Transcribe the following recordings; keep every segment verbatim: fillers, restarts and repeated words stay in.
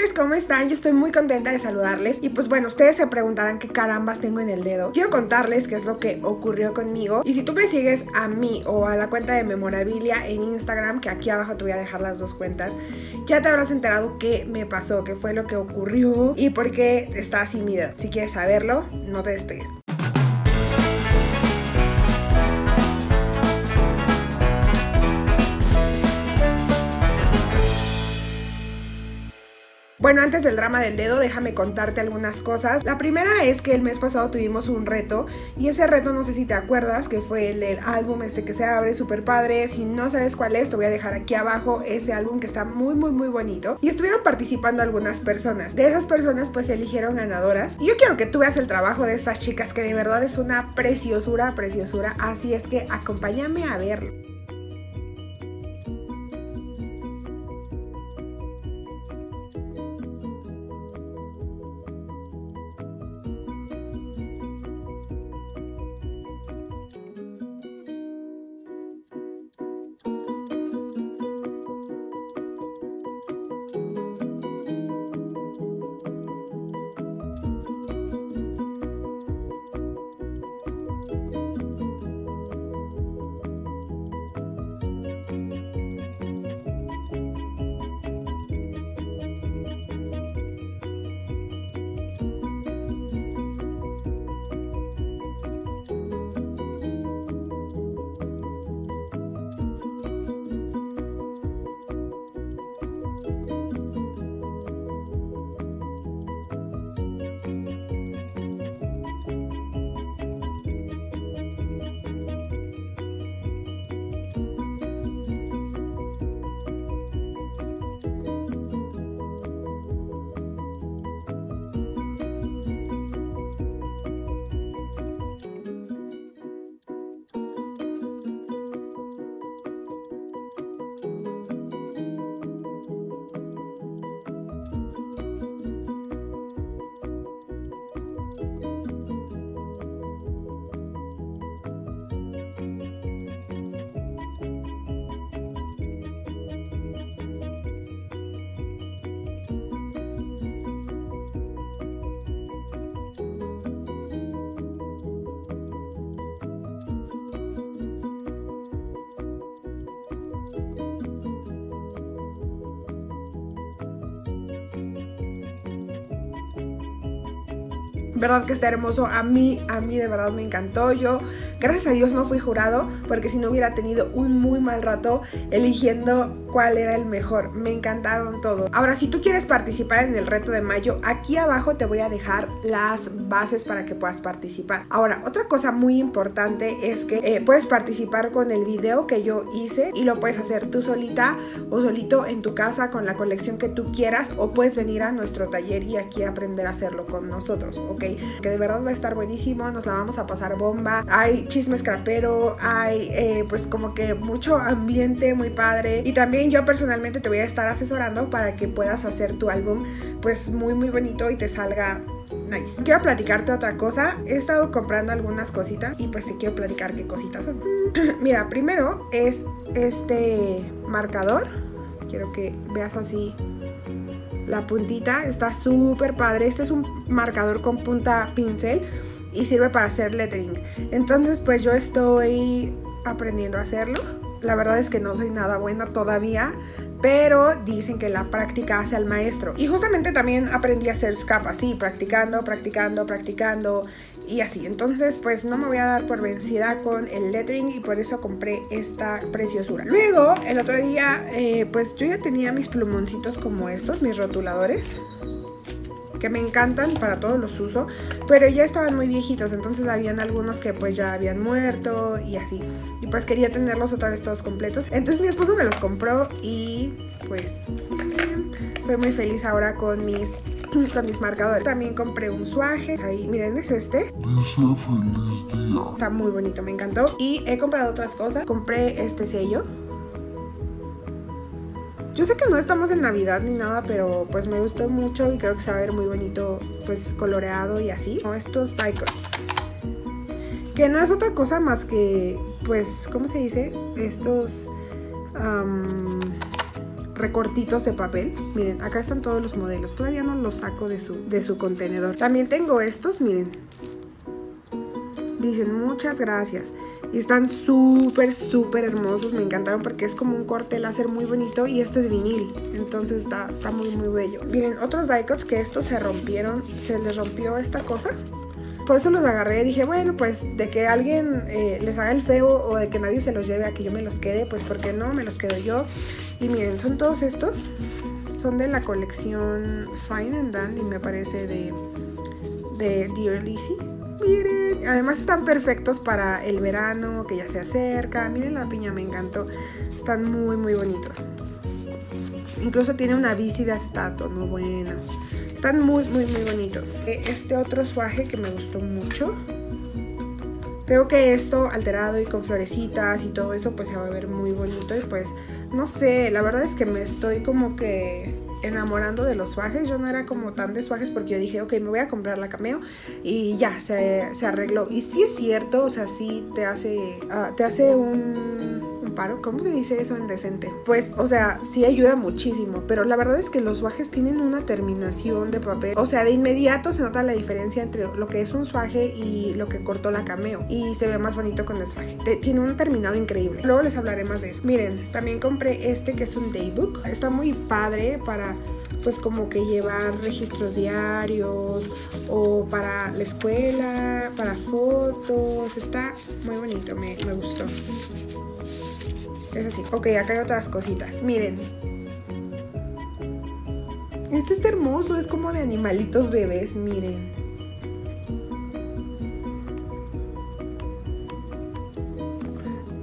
Rockers, ¿cómo están? Yo estoy muy contenta de saludarles. Y pues bueno, ustedes se preguntarán qué carambas tengo en el dedo. Quiero contarles qué es lo que ocurrió conmigo. Y si tú me sigues a mí o a la cuenta de Memorabilia en Instagram, que aquí abajo te voy a dejar las dos cuentas, ya te habrás enterado qué me pasó, qué fue lo que ocurrió y por qué está así mi dedo. Si quieres saberlo, no te despegues. Bueno, antes del drama del dedo, déjame contarte algunas cosas. La primera es que el mes pasado tuvimos un reto, y ese reto, no sé si te acuerdas, que fue el, el álbum este que se abre súper padre. Si no sabes cuál es, te voy a dejar aquí abajo ese álbum que está muy muy muy bonito, y estuvieron participando algunas personas. De esas personas pues se eligieron ganadoras, y yo quiero que tú veas el trabajo de estas chicas, que de verdad es una preciosura, preciosura, así es que acompáñame a verlo. Verdad que está hermoso. A mí, a mí de verdad me encantó. Yo, gracias a Dios, no fui jurado, porque si no hubiera tenido un muy mal rato eligiendo cuál era el mejor. Me encantaron todos. Ahora, si tú quieres participar en el reto de mayo, aquí abajo te voy a dejar las bases para que puedas participar. Ahora, otra cosa muy importante es que eh, puedes participar con el video que yo hice, y lo puedes hacer tú solita o solito en tu casa con la colección que tú quieras, o puedes venir a nuestro taller y aquí aprender a hacerlo con nosotros, ¿ok? Que de verdad va a estar buenísimo, nos la vamos a pasar bomba. Hay chisme escrapero, hay eh, pues como que mucho ambiente muy padre, y también yo personalmente te voy a estar asesorando para que puedas hacer tu álbum pues muy muy bonito y te salga nice. Quiero platicarte otra cosa. He estado comprando algunas cositas y pues te quiero platicar qué cositas son. Mira, primero es este marcador. Quiero que veas así la puntita, está súper padre. Este es un marcador con punta pincel y sirve para hacer lettering. Entonces pues yo estoy aprendiendo a hacerlo. La verdad es que no soy nada buena todavía, pero dicen que la práctica hace al maestro. Y justamente también aprendí a hacer scrap así, practicando, practicando, practicando y así. Entonces pues no me voy a dar por vencida con el lettering, y por eso compré esta preciosura. Luego el otro día eh, pues yo ya tenía mis plumoncitos como estos, mis rotuladores, que me encantan, para todos los uso, pero ya estaban muy viejitos, entonces habían algunos que pues ya habían muerto y así, y pues quería tenerlos otra vez todos completos. Entonces mi esposo me los compró y pues soy muy feliz ahora con mis, con mis marcadores. También compré un suaje, ahí, miren, es este. Está muy bonito, me encantó. Y he comprado otras cosas, compré este sello. Yo sé que no estamos en Navidad ni nada, pero pues me gustó mucho y creo que se va a ver muy bonito, pues coloreado y así. O estos die-cuts, que no es otra cosa más que, pues, ¿cómo se dice? Estos um, recortitos de papel. Miren, acá están todos los modelos. Todavía no los saco de su, de su contenedor. También tengo estos, miren. Dicen muchas gracias. Y están súper, súper hermosos. Me encantaron porque es como un corte láser muy bonito. Y esto es vinil. Entonces está, está muy, muy bello. Miren, otros die cuts que estos se rompieron. Se les rompió esta cosa. Por eso los agarré y dije, bueno, pues de que alguien eh, les haga el feo o de que nadie se los lleve a que yo me los quede, pues ¿por qué no? Me los quedo yo. Y miren, son todos estos. Son de la colección Fine and Dandy, me parece, de, de Dear Lizzy. Miren, además están perfectos para el verano, que ya se acerca. Miren la piña, me encantó. Están muy, muy bonitos. Incluso tiene una bici de acetato, ¿no? Bueno. Están muy, muy, muy bonitos. Este otro suaje que me gustó mucho. Creo que esto alterado y con florecitas y todo eso, pues se va a ver muy bonito. Y pues, no sé, la verdad es que me estoy como que enamorando de los suajes. Yo no era como tan de suajes porque yo dije, ok, me voy a comprar la Cameo y ya, se, se arregló. Y sí es cierto, o sea, sí te hace, uh, te hace un... paro, ¿cómo se dice eso en decente? Pues, o sea, sí ayuda muchísimo, pero la verdad es que los suajes tienen una terminación de papel, o sea, de inmediato se nota la diferencia entre lo que es un suaje y lo que cortó la Cameo, y se ve más bonito con el suaje. Tiene un terminado increíble, luego les hablaré más de eso. Miren, también compré este que es un daybook, está muy padre para, pues, como que llevar registros diarios o para la escuela, para fotos. Está muy bonito, me, me gustó. Es así. Ok, acá hay otras cositas. Miren. Este está hermoso. Es como de animalitos bebés. Miren.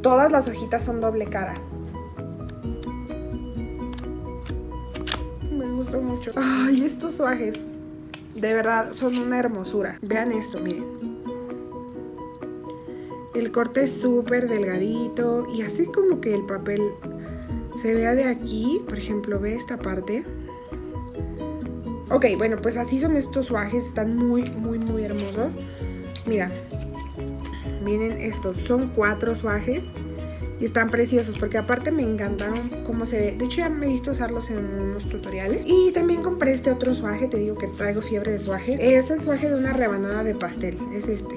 Todas las hojitas son doble cara. Me gustó mucho. Ay, estos suajes. De verdad, son una hermosura. Vean esto, miren. El corte es súper delgadito y así como que el papel se vea de aquí, por ejemplo, ve esta parte. Ok, bueno, pues así son estos suajes, están muy, muy, muy hermosos. Mira, miren estos, son cuatro suajes y están preciosos porque aparte me encantaron cómo se ve. De hecho ya me he visto usarlos en unos tutoriales. Y también compré este otro suaje, te digo que traigo fiebre de suajes. Es el suaje de una rebanada de pastel, es este.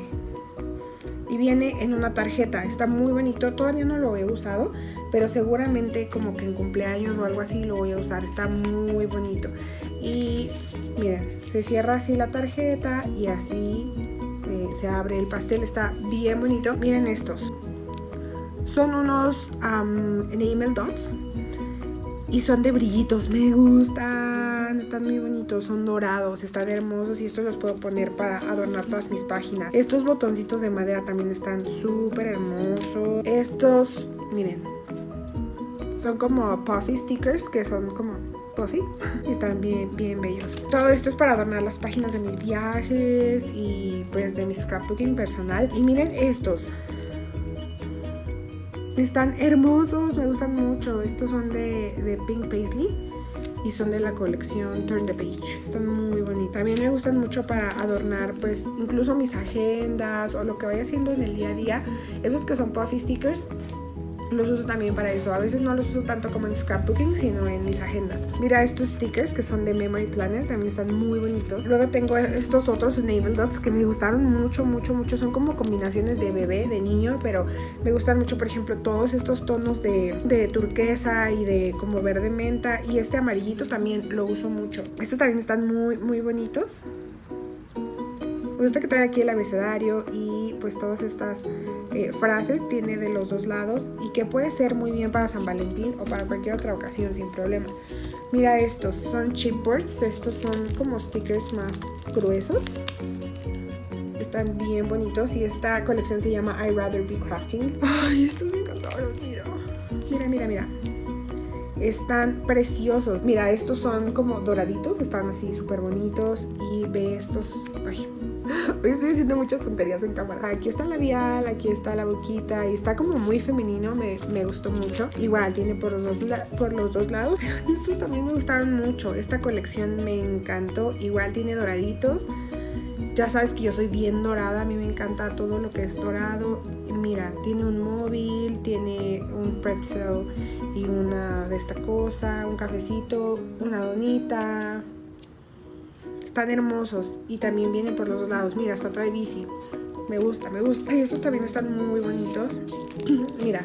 Y viene en una tarjeta, está muy bonito, todavía no lo he usado, pero seguramente como que en cumpleaños o algo así lo voy a usar, está muy bonito. Y miren, se cierra así la tarjeta y así eh, se abre el pastel, está bien bonito. Miren estos, son unos um, enamel dots y son de brillitos, me gustan, están muy bonitos, son dorados, están hermosos y estos los puedo poner para adornar todas mis páginas. Estos botoncitos de madera también están súper hermosos. Estos, miren, son como puffy stickers, que son como puffy y están bien, bien bellos. Todo esto es para adornar las páginas de mis viajes y pues de mi scrapbooking personal. Y miren estos. Están hermosos, me gustan mucho. Estos son de, de Pink Paisley y son de la colección Turn the Page. Están muy bonitos. También me gustan mucho para adornar, pues, incluso mis agendas o lo que vaya haciendo en el día a día. Esos que son puffy stickers, los uso también para eso. A veces no los uso tanto como en scrapbooking, sino en mis agendas. Mira estos stickers que son de Memory Planner, también están muy bonitos. Luego tengo estos otros enamel dots que me gustaron mucho, mucho, mucho. Son como combinaciones de bebé, de niño, pero me gustan mucho, por ejemplo, todos estos tonos de, de turquesa y de como verde menta. Y este amarillito también lo uso mucho. Estos también están muy, muy bonitos. Me gusta que trae aquí el abecedario y pues todas estas eh, frases tiene de los dos lados y que puede ser muy bien para San Valentín o para cualquier otra ocasión sin problema. Mira estos, son chipboards, estos son como stickers más gruesos. Están bien bonitos y esta colección se llama I Rather Be Crafting. Ay, estos me encantaron, mira. Mira, mira, mira. Están preciosos. Mira, estos son como doraditos, están así súper bonitos y ve estos... Ay. Hoy estoy haciendo muchas tonterías en cámara. Aquí está el labial, aquí está la boquita y está como muy femenino, me, me gustó mucho. Igual tiene por los, por los dos lados. Estos también me gustaron mucho, esta colección me encantó. Igual tiene doraditos. Ya sabes que yo soy bien dorada, a mí me encanta todo lo que es dorado. mira, tiene un móvil, tiene un pretzel y una de esta cosa, un cafecito, una donita. Están hermosos y también vienen por los lados. Mira, hasta trae bici. Me gusta, me gusta. Y estos también están muy bonitos. Mira.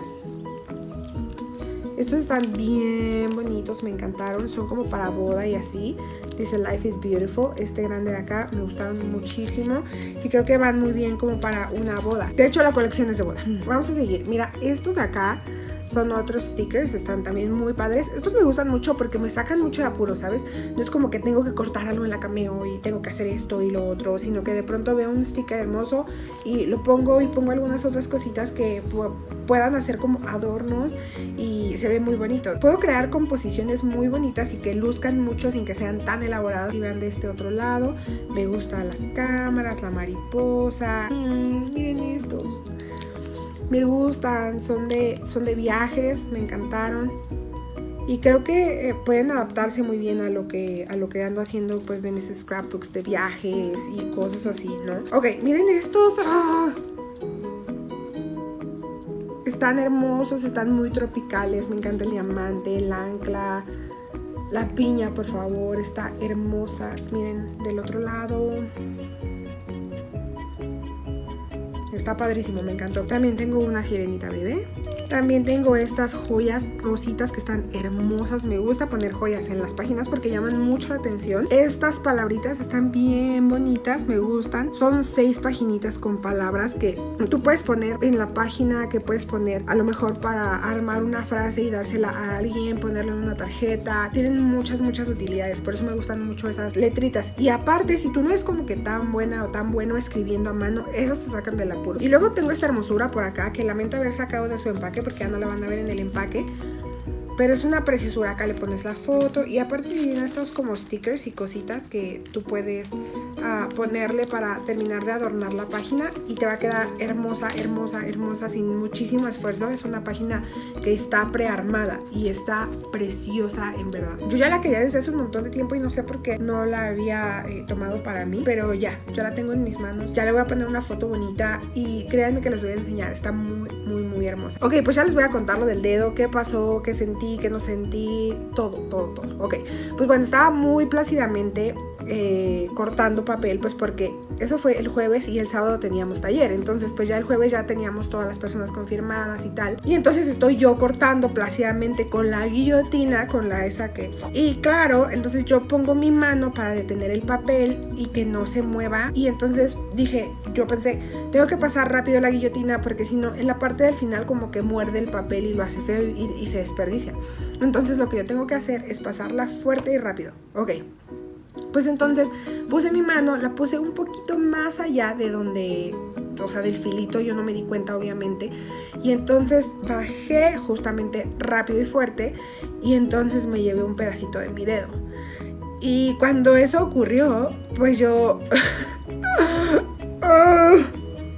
Estos están bien bonitos, me encantaron. Son como para boda y así. Dice Life is Beautiful. Este grande de acá me gustaron muchísimo. Y creo que van muy bien como para una boda. De hecho, la colección es de boda. Vamos a seguir. Mira, estos de acá son otros stickers. Están también muy padres. Estos me gustan mucho porque me sacan mucho de apuro, ¿sabes? No es como que tengo que cortar algo en la cameo y tengo que hacer esto y lo otro. Sino que de pronto veo un sticker hermoso y lo pongo y pongo algunas otras cositas que puedan hacer como adornos y se ve muy bonito. Puedo crear composiciones muy bonitas y que luzcan mucho sin que sean tan elaborados. Y vean de este otro lado, me gustan las cámaras, la mariposa. Mm, miren estos, me gustan, son de, son de viajes, me encantaron. Y creo que eh, pueden adaptarse muy bien a lo que a lo que ando haciendo, pues, de mis scrapbooks de viajes y cosas así, ¿no? Ok, miren estos. ¡Ah! Están hermosos, están muy tropicales. Me encanta el diamante, el ancla, la piña, por favor. Está hermosa. Miren, del otro lado. Está padrísimo, me encantó. También tengo una sirenita bebé. También tengo estas joyas rositas que están hermosas. Me gusta poner joyas en las páginas porque llaman mucho la atención. Estas palabritas están bien bonitas, me gustan. Son seis paginitas con palabras que tú puedes poner en la página, que puedes poner a lo mejor para armar una frase y dársela a alguien, ponerla en una tarjeta. Tienen muchas, muchas utilidades. Por eso me gustan mucho esas letritas. Y aparte, si tú no eres como que tan buena o tan bueno escribiendo a mano, esas te sacan del apuro. Y luego tengo esta hermosura por acá que lamento haber sacado de su empaque porque ya no la van a ver en el empaque, pero es una preciosura. Acá le pones la foto y aparte vienen estos como stickers y cositas que tú puedes uh, ponerle para terminar de adornar la página y te va a quedar hermosa, hermosa, hermosa, sin muchísimo esfuerzo. Es una página que está prearmada y está preciosa, en verdad. Yo ya la quería desde hace un montón de tiempo y no sé por qué no la había eh, tomado para mí, pero ya, yo la tengo en mis manos. Ya le voy a poner una foto bonita y créanme que les voy a enseñar. Está muy, muy, muy hermosa. Ok, pues ya les voy a contar lo del dedo, qué pasó, qué sentí, que no sentí, todo, todo, todo. Ok, pues bueno, estaba muy plácidamente eh, cortando papel, pues porque eso fue el jueves y el sábado teníamos taller. Entonces pues ya el jueves ya teníamos todas las personas confirmadas y tal. Y entonces estoy yo cortando plácidamente con la guillotina, con la esa que... Y claro, entonces yo pongo mi mano para detener el papel y que no se mueva. Y entonces dije, yo pensé, tengo que pasar rápido la guillotina porque si no, en la parte del final como que muerde el papel y lo hace feo y, y se desperdicia. Entonces lo que yo tengo que hacer es pasarla fuerte y rápido. Ok, pues entonces puse mi mano, la puse un poquito más allá de donde, o sea, del filito. Yo no me di cuenta, obviamente. Y entonces bajé justamente rápido y fuerte y entonces me llevé un pedacito de mi dedo. Y cuando eso ocurrió, pues yo... oh.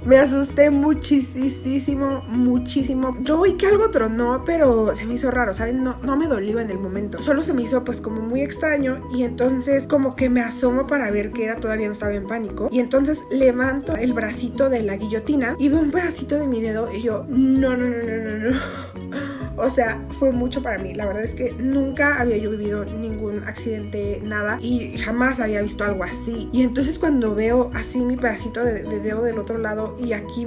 Me asusté muchísimo, muchísimo. Yo oí que algo tronó, pero se me hizo raro, ¿saben? No, no me dolió en el momento. Solo se me hizo pues como muy extraño y entonces como que me asomo para ver qué era. Todavía no estaba en pánico. Y entonces levanto el bracito de la guillotina y veo un pedacito de mi dedo y yo, no, no, no, no, no, no. O sea, fue mucho para mí. La verdad es que nunca había yo vivido ningún accidente, nada. Y jamás había visto algo así. Y entonces cuando veo así mi pedacito de, de dedo del otro lado y aquí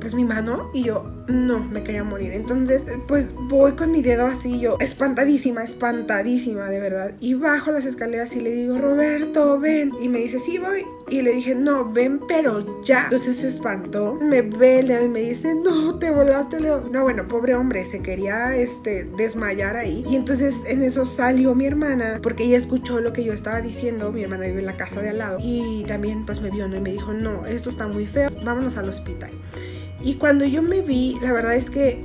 pues mi mano, y yo, no, me quería morir. Entonces pues voy con mi dedo así, yo espantadísima, espantadísima, de verdad. Y bajo las escaleras y le digo, Roberto, ven. Y me dice, sí, voy. Y le dije, no, ven, pero ya. Entonces se espantó, me ve el dedo y me dice, no, te volaste el dedo. No, bueno, pobre hombre, se quería este, desmayar ahí. Y entonces en eso salió mi hermana, porque ella escuchó lo que yo estaba diciendo. Mi hermana vive en la casa de al lado y también pues me vio, ¿no? Y me dijo, no, esto está muy feo, vámonos al hospital. Y cuando yo me vi, la verdad es que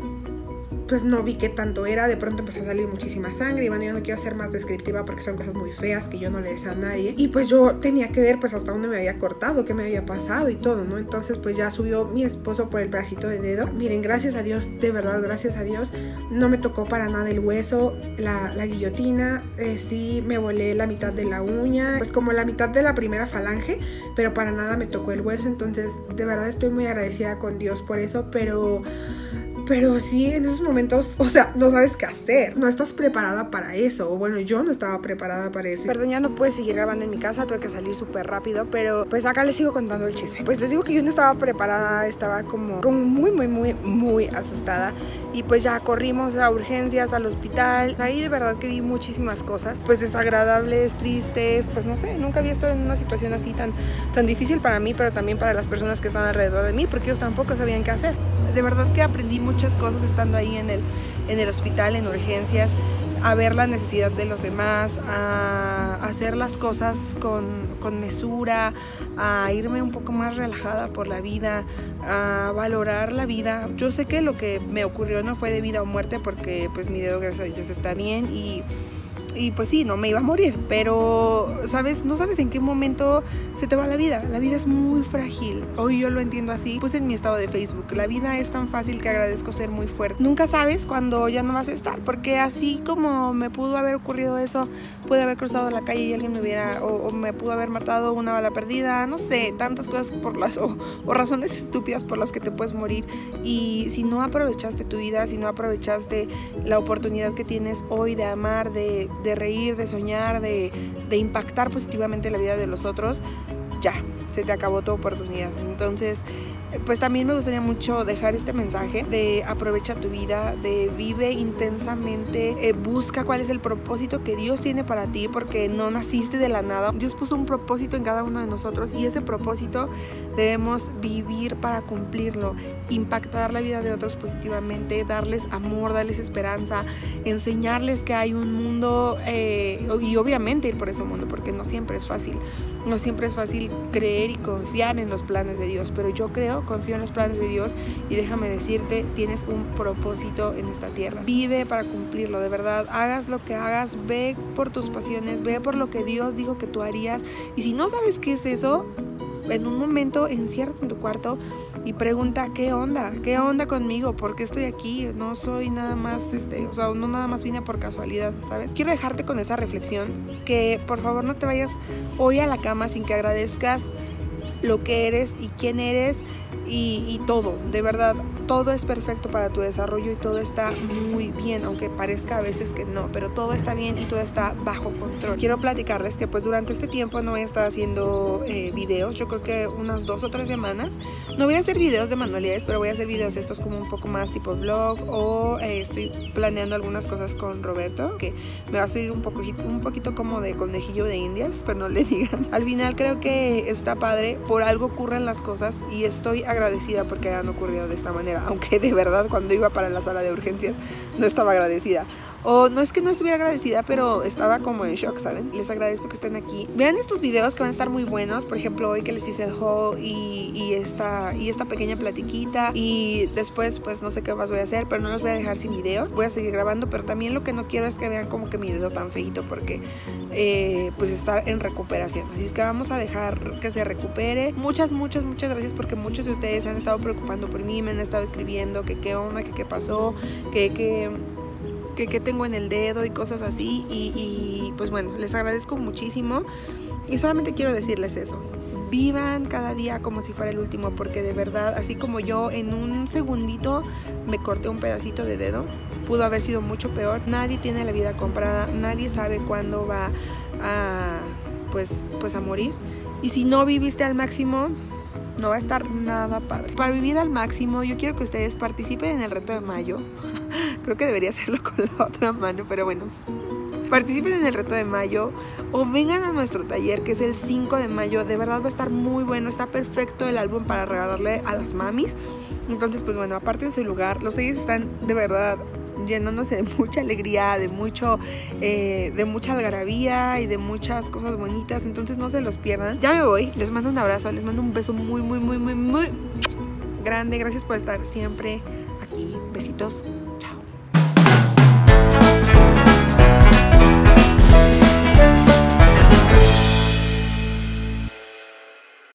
pues no vi qué tanto era. De pronto empezó a salir muchísima sangre. Y bueno, yo no quiero ser más descriptiva porque son cosas muy feas que yo no le deseo a nadie. Y pues yo tenía que ver pues hasta dónde me había cortado, qué me había pasado y todo, ¿no? Entonces pues ya subió mi esposo por el pedacito de dedo. Miren, gracias a Dios, de verdad, gracias a Dios, no me tocó para nada el hueso, la, la guillotina. Eh, sí me volé la mitad de la uña, pues como la mitad de la primera falange, pero para nada me tocó el hueso. Entonces de verdad estoy muy agradecida con Dios por eso, pero... Pero sí, en esos momentos, o sea, no sabes qué hacer. No estás preparada para eso. O bueno, yo no estaba preparada para eso. Perdón, ya no pude seguir grabando en mi casa. Tuve que salir súper rápido. Pero pues acá les sigo contando el chisme. Pues les digo que yo no estaba preparada. Estaba como, como muy, muy, muy, muy asustada. Y pues ya corrimos a urgencias, al hospital. Ahí de verdad que vi muchísimas cosas. Pues desagradables, tristes. Pues no sé, nunca había estado en una situación así tan, tan difícil para mí. Pero también para las personas que están alrededor de mí. Porque ellos tampoco sabían qué hacer. De verdad que aprendí mucho. Muchas cosas estando ahí en el, en el hospital, en urgencias, a ver la necesidad de los demás, a hacer las cosas con, con mesura, a irme un poco más relajada por la vida, a valorar la vida. Yo sé que lo que me ocurrió no fue de vida o muerte porque pues mi dedo, gracias a Dios, está bien y... Y pues sí, no me iba a morir, pero sabes, no sabes en qué momento se te va la vida. La vida es muy frágil. Hoy yo lo entiendo así. Puse en mi estado de Facebook: la vida es tan fácil que agradezco ser muy fuerte. Nunca sabes cuando ya no vas a estar, porque así como me pudo haber ocurrido eso, pude haber cruzado la calle y alguien me hubiera, o, o me pudo haber matado, una bala perdida, no sé, tantas cosas por las, o, o razones estúpidas por las que te puedes morir. Y si no aprovechaste tu vida, si no aprovechaste la oportunidad que tienes hoy de amar, de... de reír, de soñar, de, de impactar positivamente la vida de los otros, ya, se te acabó tu oportunidad. Entonces, pues también me gustaría mucho dejar este mensaje de aprovecha tu vida, de vive intensamente, eh, busca cuál es el propósito que Dios tiene para ti, porque no naciste de la nada. Dios puso un propósito en cada uno de nosotros y ese propósito debemos vivir para cumplirlo, impactar la vida de otros positivamente, darles amor, darles esperanza, enseñarles que hay un mundo eh, y obviamente ir por ese mundo, porque no siempre es fácil. No siempre es fácil creer y confiar en los planes de Dios, pero yo creo, confío en los planes de Dios y déjame decirte, tienes un propósito en esta tierra. Vive para cumplirlo, de verdad, hagas lo que hagas, ve por tus pasiones, ve por lo que Dios dijo que tú harías. Y si no sabes qué es eso, en un momento enciérrate en tu cuarto y pregunta, ¿qué onda? ¿Qué onda conmigo? ¿Por qué estoy aquí? No soy nada más, este, o sea, no nada más vine por casualidad, ¿sabes? Quiero dejarte con esa reflexión, que por favor no te vayas hoy a la cama sin que agradezcas lo que eres y quién eres y, y todo, de verdad, todo es perfecto para tu desarrollo y todo está muy bien, aunque parezca a veces que no, pero todo está bien y todo está bajo control. Quiero platicarles que pues durante este tiempo no voy a estar haciendo eh, videos, yo creo que unas dos o tres semanas, no voy a hacer videos de manualidades, pero voy a hacer videos estos como un poco más tipo vlog o eh, estoy planeando algunas cosas con Roberto, que me va a subir un poquito, un poquito como de conejillo de indias, pero no le digan. Al final creo que está padre, por algo ocurren las cosas y estoy agradecida porque hayan ocurrido de esta manera, aunque de verdad cuando iba para la sala de urgencias no estaba agradecida. O no es que no estuviera agradecida, pero estaba como en shock, ¿saben? Les agradezco que estén aquí. Vean estos videos que van a estar muy buenos. Por ejemplo, hoy que les hice el haul y, y, esta, y esta pequeña platiquita. Y después, pues no sé qué más voy a hacer, pero no los voy a dejar sin videos. Voy a seguir grabando, pero también lo que no quiero es que vean como que mi dedo tan feito, porque eh, pues está en recuperación. Así es que vamos a dejar que se recupere. Muchas, muchas, muchas gracias, porque muchos de ustedes se han estado preocupando por mí. Me han estado escribiendo que qué onda, que qué pasó, que qué... Que, que tengo en el dedo y cosas así y, y pues bueno, les agradezco muchísimo y solamente quiero decirles eso: vivan cada día como si fuera el último, porque de verdad, así como yo en un segundito me corté un pedacito de dedo, pudo haber sido mucho peor. Nadie tiene la vida comprada, nadie sabe cuándo va a pues, pues a morir, y si no viviste al máximo no va a estar nada padre. Para vivir al máximo, yo quiero que ustedes participen en el reto de mayo. Creo que debería hacerlo con la otra mano, pero bueno. Participen en el reto de mayo o vengan a nuestro taller, que es el cinco de mayo. De verdad va a estar muy bueno. Está perfecto el álbum para regalarle a las mamis. Entonces, pues bueno, aparten su lugar. Los talleres están de verdad llenándose de mucha alegría, de mucho eh, de mucha algarabía y de muchas cosas bonitas. Entonces no se los pierdan. Ya me voy, les mando un abrazo, les mando un beso muy, muy, muy, muy, muy grande. Gracias por estar siempre aquí. Besitos.